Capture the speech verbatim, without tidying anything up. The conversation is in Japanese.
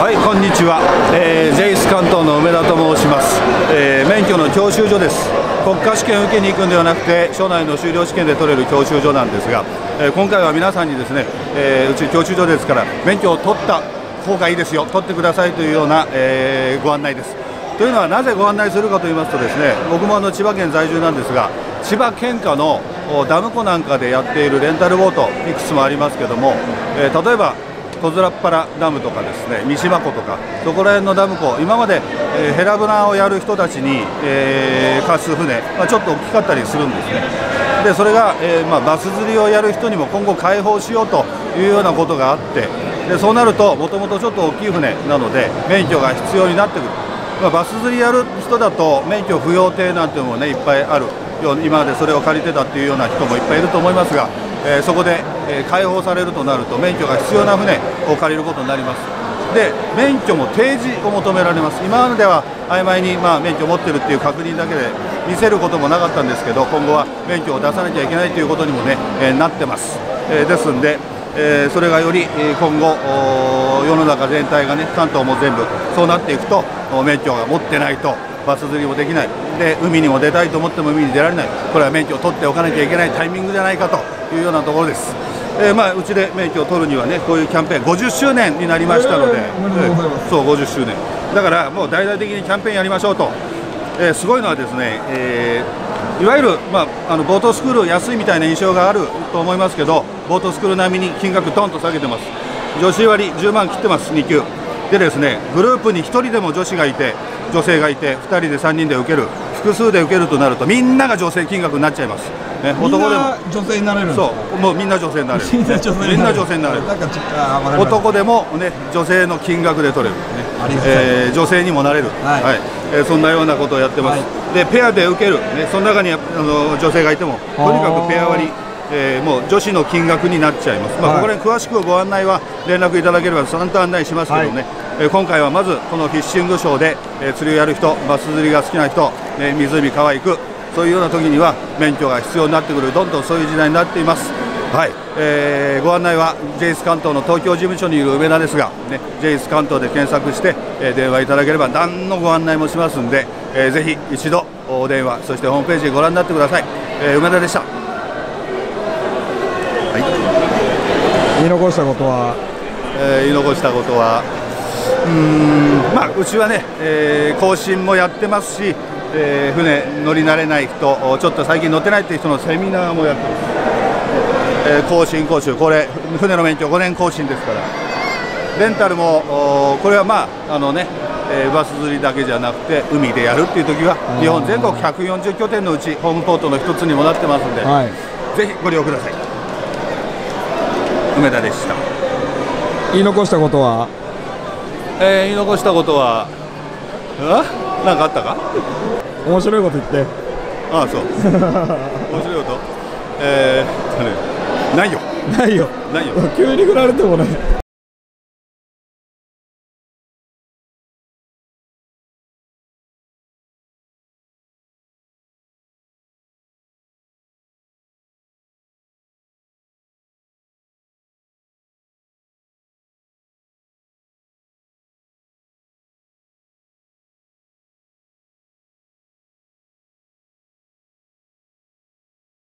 はい、こんにちは、えー、ジェイエス 関東の梅田と申します、えー、免許の教習所です。国家試験を受けに行くんではなくて、省内の修了試験で取れる教習所なんですが、えー、今回は皆さんにですね、えー、うち教習所ですから免許を取った方がいいですよ、取ってくださいというような、えー、ご案内です。というのはなぜご案内するかと言いますとですね、僕もあの千葉県在住なんですが、千葉県下のダム湖なんかでやっているレンタルボートいくつもありますけども、えー、例えば小面っ原ダムとかですね、三島湖とかそこら辺のダム湖、今まで、えー、ヘラブナをやる人たちに、えー、貸す船、まあ、ちょっと大きかったりするんですね。でそれが、えーまあ、バス釣りをやる人にも今後開放しようというようなことがあって、でそうなるともともとちょっと大きい船なので免許が必要になってくる、まあ、バス釣りやる人だと免許不要艇なんていうのもね、いっぱいあるように、今までそれを借りてたっていうような人もいっぱいいると思いますが、えー、そこで、えー、開放されるとなると免許が必要な船を借りることになります。で免許も提示を求められます。今までは曖昧に、まあ、免許を持ってるっていう確認だけで見せることもなかったんですけど、今後は免許を出さなきゃいけないということにもね、えー、なってます、えー、ですんで、えー、それがより今後世の中全体がね、関東も全部そうなっていくと、免許が持ってないとバス釣りもできないで、海にも出たいと思っても海に出られない、これは免許を取っておかなきゃいけないタイミングじゃないかというようなところです。えーまあ、うちで免許を取るにはね、こういうキャンペーンごじゅっしゅうねんになりましたので、えー、そうごじゅっしゅうねんだからもう大々的にキャンペーンやりましょうと、えー、すごいのはですね、えー、いわゆる、まあ、あのボートスクール安いみたいな印象があると思いますけど、ボートスクール並みに金額ドンと下げてます。女子割じゅうまん切ってます。に級でですね、グループにひとりでも女子がいて女性がいて、ふたりでさんにんで受ける、複数で受けるとなるとみんなが女性金額になっちゃいます、ね、男でも女性になれる、そうもうみんな女性になれる、みんな女性になれる、男でも、ね、女性の金額で取れる、ねえー、女性にもなれる、はいはいえー、そんなようなことをやってます、はい、でペアで受ける、ね、その中にあの女性がいてもとにかくペア割り、えー、もう女子の金額になっちゃいます、まあ、ここら辺詳しくご案内は連絡いただければちゃんと案内しますけどね、はい今回はまずこのフィッシングショーで、えー、釣りをやる人、バス釣りが好きな人、えー、湖、川行く、そういうような時には免許が必要になってくる、どんどんそういう時代になっています、はいえー、ご案内は ジェイエス 関東の東京事務所にいる梅田ですが、ね、ジェイエス 関東で検索して、えー、電話いただければ何のご案内もしますので、えー、ぜひ一度お電話、そしてホームページご覧になってください、えー、梅田でした、はい、言い残したことは、えー、言い残したことはうーんまあ、うちはね、えー、更新もやってますし、えー、船乗り慣れない人、ちょっと最近乗ってないっていう人のセミナーもやってます、えー、更新講習、これ船の免許ごねん更新ですから、レンタルもこれはまああのね、えー、バス釣りだけじゃなくて海でやるっていう時は日本全国ひゃくよんじゅう拠点のうちホームポートの一つにもなってますんで、はい、ぜひご利用ください。梅田でした。言い残したことはえー、言い残したことは、うん、なんかあったか？面白いこと言って。ああ、そう。面白いこと？えー、ないよ。ないよ。ないよ。急に振られてもね。